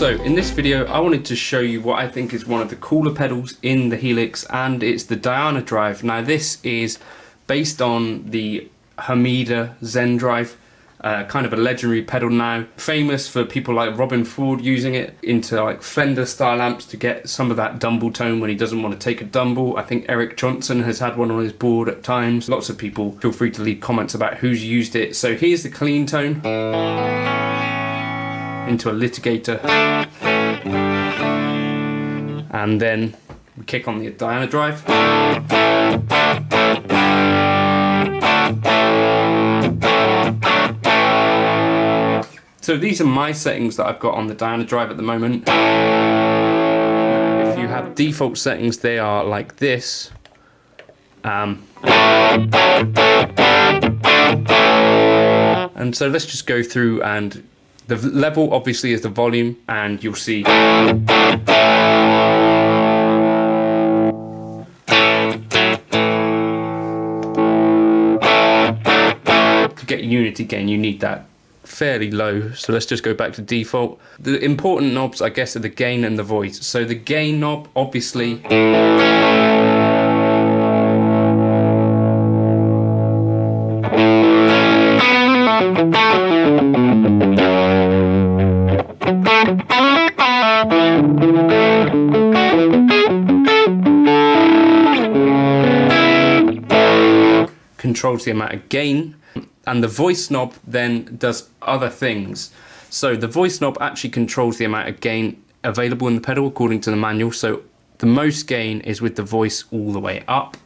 So in this video I wanted to show you what I think is one of the cooler pedals in the Helix, and it's the Diana drive. Now this is based on the Hermida Zendrive, kind of a legendary pedal now, famous for people like Robben Ford using it into like Fender style amps to get some of that dumble tone when he doesn't want to take a dumble. I think Eric Johnson has had one on his board at times. Lots of people, feel free to leave comments about who's used it. So here's the clean tone. Into a litigator, and then we kick on the Diana drive. So these are my settings that I've got on the Diana drive at the moment. If you have default settings, they are like this. And so let's just go through, and the level obviously is the volume, and you'll see. To get unity gain, you need that fairly low, so let's just go back to default. The important knobs, I guess, are the gain and the voice. So the gain knob, obviously. Controls the amount of gain, and the voice knob then does other things. So the voice knob actually controls the amount of gain available in the pedal according to the manual. So the most gain is with the voice all the way up.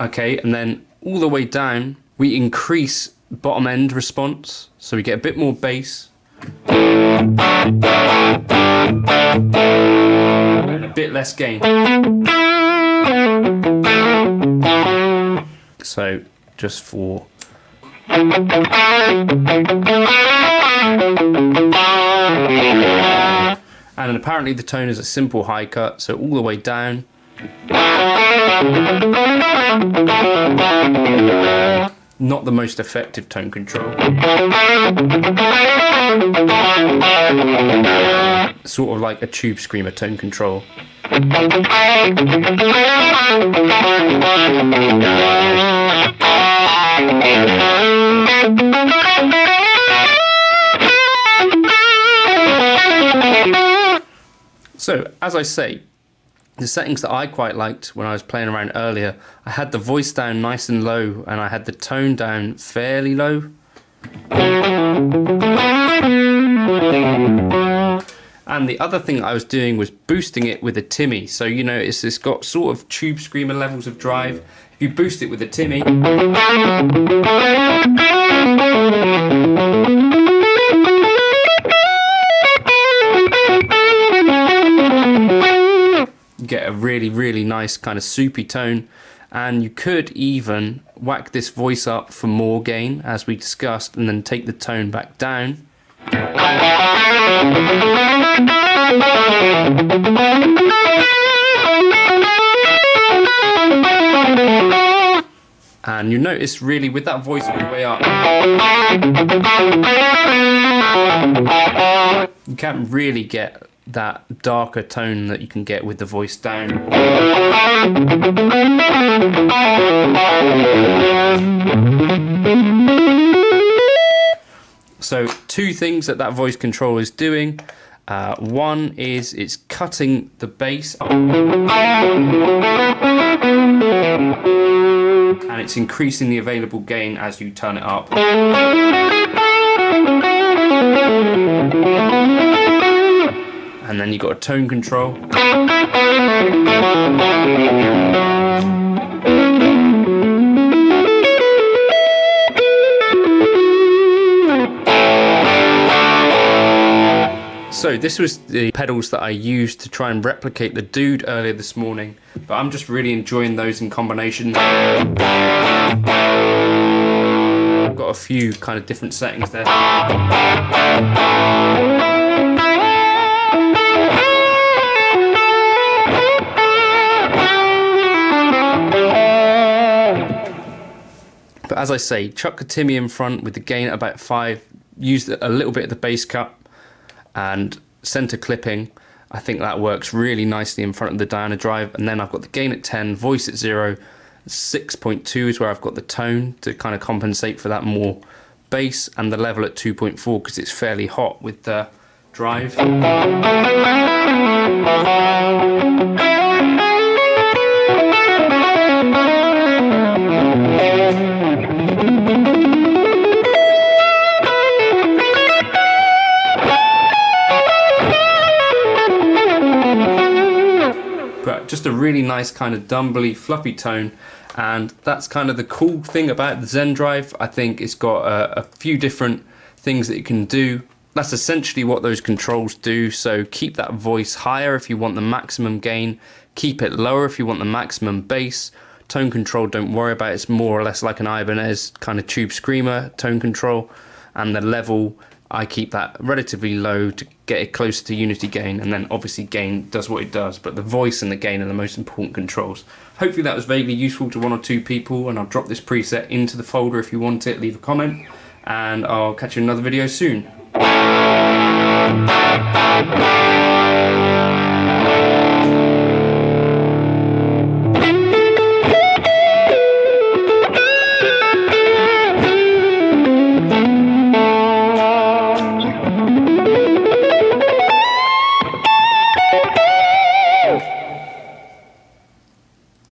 Okay, and then all the way down, we increase bottom end response, so we get a bit more bass, and a bit less gain. So, just for... And apparently the tone is a simple high cut, so all the way down. Not the most effective tone control. Sort of like a tube screamer tone control. So, as I say, the settings that I quite liked when I was playing around earlier, I had the voice down nice and low, and I had the tone down fairly low. And the other thing I was doing was boosting it with a Timmy. So, you know, it's got sort of tube screamer levels of drive. If you boost it with a Timmy, you get a really, really nice kind of soupy tone. And you could even whack this voice up for more gain, as we discussed, and then take the tone back down. And you notice really with that voice all the way up, you can't really get that darker tone that you can get with the voice down. So two things that voice control is doing. One is it's cutting the bass, and it's increasing the available gain as you turn it up. And then you've got a tone control. So this was the pedals that I used to try and replicate the Dude earlier this morning, but I'm just really enjoying those in combination. I've got a few kind of different settings there. But as I say, chuck a Timmy in front with the gain at about 5, use a little bit of the bass cut and center clipping. I think that works really nicely in front of the Diana drive. And then I've got the gain at 10, voice at 0, 6.2 is where I've got the tone to kind of compensate for that more bass, and the level at 2.4 because it's fairly hot with the drive. Just a really nice kind of dumbly fluffy tone, and that's kind of the cool thing about the Zendrive. I think it's got a few different things that it can do. That's essentially what those controls do, so keep that voice higher if you want the maximum gain, keep it lower if you want the maximum bass. Tone control, don't worry about it. It's more or less like an Ibanez kind of tube screamer tone control, and the level I keep that relatively low to get it closer to unity gain, and then obviously gain does what it does, but the voice and the gain are the most important controls. Hopefully that was vaguely useful to one or two people, and I'll drop this preset into the folder if you want it. Leave a comment, and I'll catch you in another video soon.